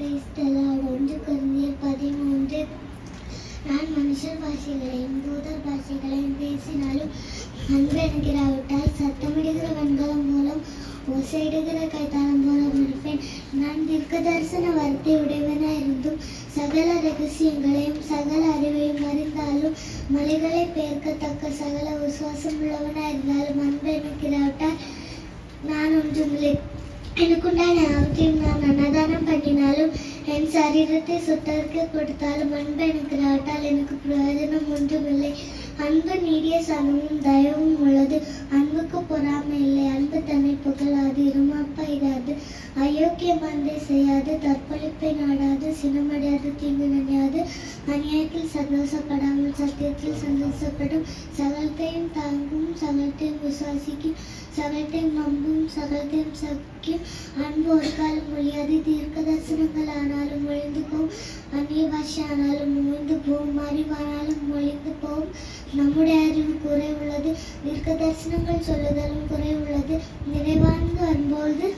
13 நான் மனுஷர் பாஷைகளையும் தூதர் பாஷைகளையும் பேசினாலும் அன்பு என்கிறாவிட்டால் சத்தமிடுகிற வன்கலம் மூலம் ஓசையிடுகிற கைத்தாளம் மூலம் இருப்பேன். நான் தீர்க்க தரிசன வார்த்தை உடையவனாயிருந்தும் சகல ரகசியங்களையும் சகல அறிவையும் அறிந்தாலும் மலைகளை பெயர்க்கத்தக்க சகல விசுவாசம் உள்ளவனாயிருந்தாலும் அன்பு என்கிறாவிட்டால் நான் ஒன்றுமில்லை. எனக்குண்டான யாவற்றையும் நான் அன்னதானம் பண்ணினாலும் என் சரீரத்தை சுத்தருக்கு கொடுத்தாலும் அன்பு என்கிறாவிட்டால் எனக்கு பிரயோஜனம் ஒன்றுமில்லை. அன்பு நீடிய சமமும் தயவும் உள்ளது. அன்புக்கு பொறாமை இல்லை. அன்பு தன்னை புகழாது, இருமாப்பாயிடாது, அயோக்கியமானதை செய்யாது, தற்பழிப்பை நாடாது, சினமடையாது, தீங்கு நினையாது, அநியாயத்தில் சந்தோஷப்படாமல் சத்தியத்தில் சந்தோஷப்படும், சகலத்தையும் தாங்கும், சகலத்தையும் விசுவாசிக்கும், சகலத்தையும் நம்பும், சகலத்தையும் சகிக்கும். அன்பு ஒரு காலம் ஒழியாது. தீர்க்க தரிசனங்கள் ஆனாலும் ஒழிந்து போகும். அந்நிய பாஷை ஆனாலும் ஒழிந்து போகும். அறிவானாலும் ஒழிந்து போகும். நம்முடைய அறிவு குறை உள்ளது. தீர்க்க தரிசனங்கள் சொல்லுதலும் குறை உள்ளது. நிறைவாழ்ந்து வரும்போது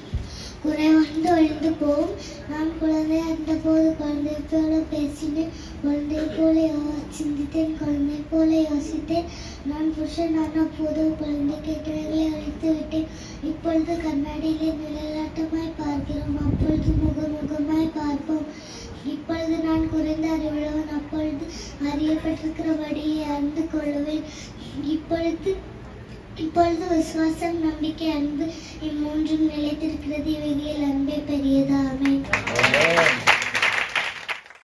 குறைவாழ்ந்து ஒழிந்து போகும். நான் குழந்தை அந்த போது குழந்தை போல பேசினேன், குழந்தை போல சிந்தித்தேன், குழந்தை போல யோசித்தேன். நான் புருஷனான போது குழந்தைக்கு கிளைகளை அழைத்து விட்டேன். இப்பொழுது கண்ணாடியிலே நிழலாட்டமாய் பார்க்கிறோம், அப்பொழுது முகமுகமாய் பார்ப்போம். இப்பொழுது நான் குறைந்த அறிவுள்ளவன், அப்பொழுது அறியப்பட்டிருக்கிறபடியை அறிந்து கொள்ளுவேன். இப்பொழுது விசுவாசம், நம்பிக்கை, அன்பு இம்மூன்றும் நிலைத்திருக்கிறது. இவைகளில் அன்பே பெரியதாமே.